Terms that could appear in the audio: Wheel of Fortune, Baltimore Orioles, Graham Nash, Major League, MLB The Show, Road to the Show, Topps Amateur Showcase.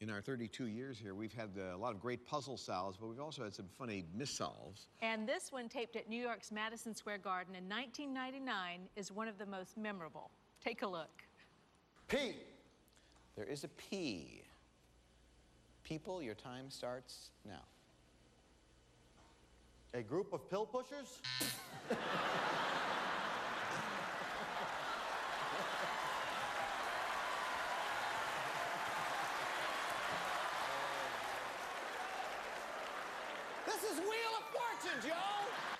In our 32 years here, we've had a lot of great puzzle solves, but we've also had some funny mis-solves. And this one, taped at New York's Madison Square Garden in 1999, is one of the most memorable. Take a look. P. There is a P. People, your time starts now. A group of pill pushers? This is Wheel of Fortune, Joe!